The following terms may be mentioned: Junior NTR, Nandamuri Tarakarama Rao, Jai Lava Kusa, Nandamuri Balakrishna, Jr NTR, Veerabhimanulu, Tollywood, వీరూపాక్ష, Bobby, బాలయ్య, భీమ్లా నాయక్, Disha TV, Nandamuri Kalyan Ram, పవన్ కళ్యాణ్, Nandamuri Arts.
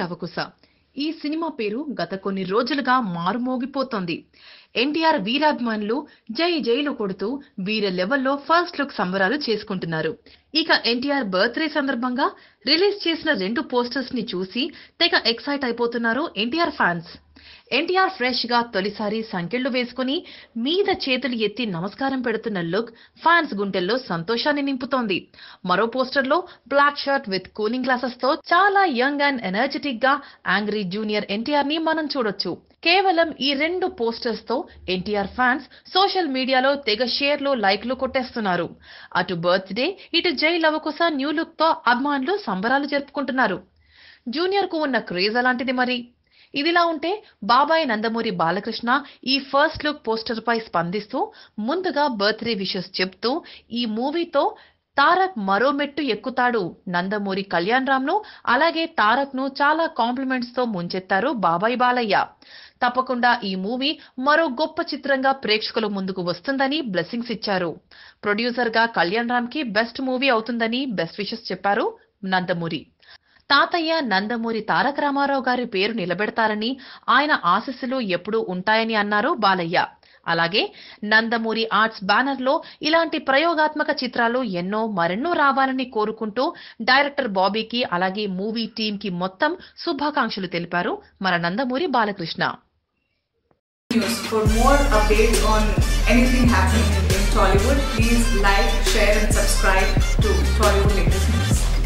Lava Kusa. E cinema peru gatakoni rojalaga marmogipotondi. NTR Veerabhimanulu Jai Jailu kodutu Veera level lo first look samvaralu cheskuntunaru. Ika NTR birthday sandarbhanga release chesina rendu posters ni chusi tega excite ayipotunnaru NTR fans. NTR fresh ga tolisari sankellu veskoni meeda chetulu etti namaskaram pedutuna look fans guntello santoshanni nimputondi. Maro poster lo black shirt with cooling glasses tho chala young and energetic ga angry Junior NTR ni manam chudochu. కేవలం ఈ రెండు posters తో NTR fans social మీడియాలో తెగ షేర్లు లైక్లు కొట్టేస్తున్నారు. అటు బర్త్డే ఇటు జై లవకుశ న్యూ లుక్ తో అభిమానులు సంబరాలు జరుపుకుంటున్నారు. జూనియర్ కు ఉన్న క్రేజ్ అలాంటిది మరి. ఇదిలా ఉంటే బాబాయ్ నందమూరి బాలకృష్ణ ఈ ఫస్ట్ లుక్ పోస్టర్ పై స్పందిస్తూ ముందుగా బర్త్డే విషెస్ చెప్తూ ఈ మూవీతో తారక్ మరో మెట్టు ఎక్కుతాడు, నందమూరి కళ్యాణ్ రామ్ను అలాగే తారక్ ను చాలా కాంప్లిమెంట్స్ తో ముంచెత్తారు బాబాయ్ బాలయ్య. తప్పకుండా ఈ మూవీ మరో గొప్ప చిత్రంగా ప్రేక్షకుల ముందుకు వస్తుందని బ్లెస్సింగ్స్ ఇచ్చారు. ప్రొడ్యూసర్ గా కళ్యాణ్ రామ్ కి బెస్ట్ మూవీ అవుతుందని బెస్ట్ విషెస్ చెప్పారు నందమూరి. తాతయ్య నందమూరి తారక రామారావు గారి పేరు నిలబెడతారని, ఆయన ఆశీస్సులు ఎప్పుడూ ఉంటాయని అన్నారు బాలయ్య. అలాగే నందమూరి ఆర్ట్స్ బ్యానర్ లో ఇలాంటి ప్రయోగాత్మక చిత్రాలు ఎన్నో మరెన్నో రావాలని కోరుకుంటూ డైరెక్టర్ బాబీకి అలాగే మూవీ టీమ్ కి మొత్తం శుభాకాంక్షలు తెలిపారు మన Nandamuri Balakrishna. For more updates on anything happening in Tollywood, please like, share and subscribe to Tollywood.